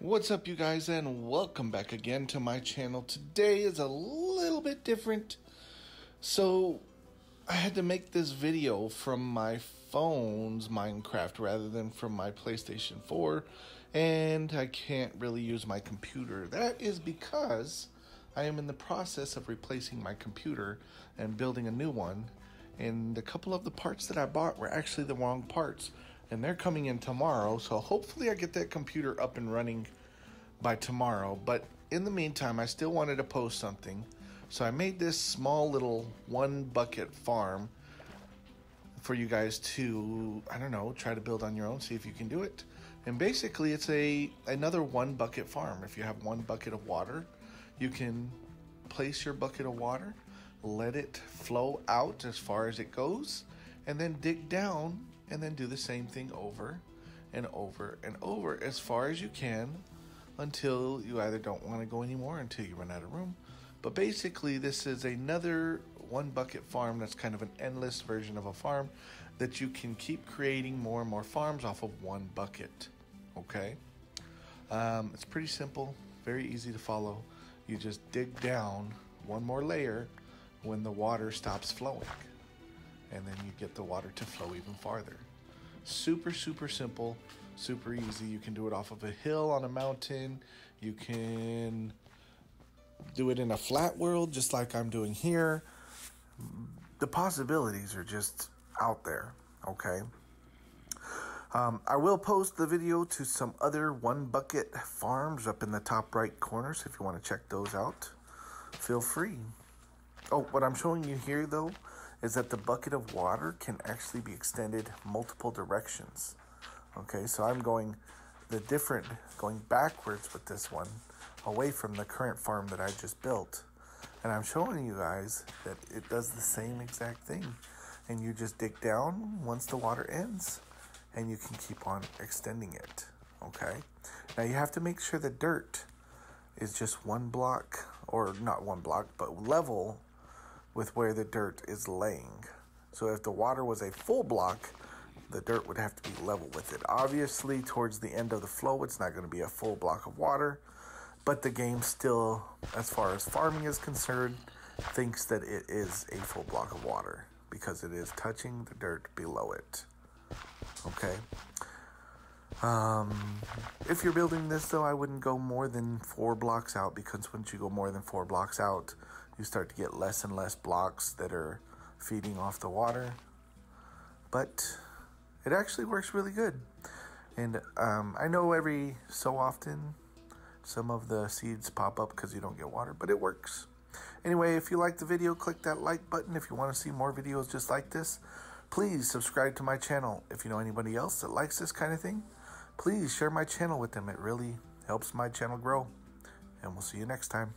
What's up, you guys, and welcome back again to my channel. Today is a little bit different. So I had to make this video from my phone's Minecraft rather than from my PlayStation 4, and I can't really use my computer. That is because I am in the process of replacing my computer and building a new one, and a couple of the parts that I bought were actually the wrong parts, and they're coming in tomorrow, so hopefully I get that computer up and running by tomorrow. But in the meantime, I still wanted to post something, so I made this small little one bucket farm for you guys to, I don't know, try to build on your own, see if you can do it. And basically it's another one bucket farm. If you have one bucket of water, you can place your bucket of water, let it flow out as far as it goes, and then dig down and then do the same thing over and over and over as far as you can until you either don't want to go anymore, until you run out of room. But basically this is another one bucket farm that's kind of an endless version of a farm that you can keep creating more and more farms off of one bucket. Okay, it's pretty simple, very easy to follow. You just dig down one more layer when the water stops flowing, and then you get the water to flow even farther. Super simple, super easy. You can do it off of a hill, on a mountain. You can do it in a flat world, just like I'm doing here. The possibilities are just out there, okay? I will post the video to some other one bucket farms up in the top right corner, so if you want to check those out, feel free. Oh, what I'm showing you here, though, is that the bucket of water can actually be extended multiple directions. Okay, so I'm going backwards with this one, away from the current farm that I just built. And I'm showing you guys that it does the same exact thing. And you just dig down once the water ends, and you can keep on extending it, okay? Now you have to make sure the dirt is just one block, or not one block, but level with where the dirt is laying. So if the water was a full block, the dirt would have to be level with it. Obviously, towards the end of the flow, it's not going to be a full block of water, but the game still, as far as farming is concerned, thinks that it is a full block of water because it is touching the dirt below it. Okay. If you're building this, though, I wouldn't go more than 4 blocks out, because once you go more than 4 blocks out, you start to get less and less blocks that are feeding off the water. But it actually works really good. And I know every so often some of the seeds pop up because you don't get water, but it works. Anyway, if you like the video, click that like button. If you want to see more videos just like this, please subscribe to my channel. If you know anybody else that likes this kind of thing, please share my channel with them. It really helps my channel grow. And we'll see you next time.